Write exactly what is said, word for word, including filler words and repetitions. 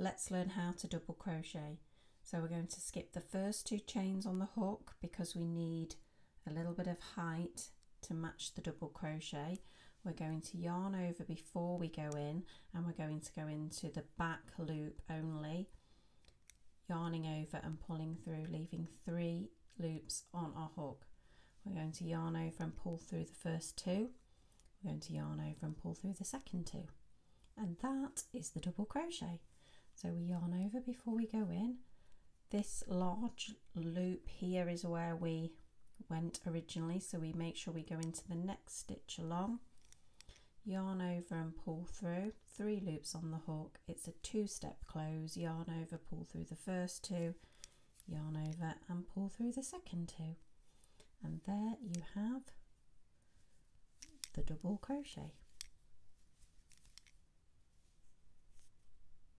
let's learn how to double crochet. So we're going to skip the first two chains on the hook because we need a little bit of height to match the double crochet. We're going to yarn over before we go in, and we're going to go into the back loop only, yarning over and pulling through, leaving three loops on our hook. We're going to yarn over and pull through the first two. We're going to yarn over and pull through the second two. And that is the double crochet. So we yarn over before we go in. This large loop here is where we went originally, so we make sure we go into the next stitch along, yarn over and pull through, three loops on the hook. It's a two-step close, yarn over, pull through the first two, yarn over and pull through the second two. And there you have the double crochet.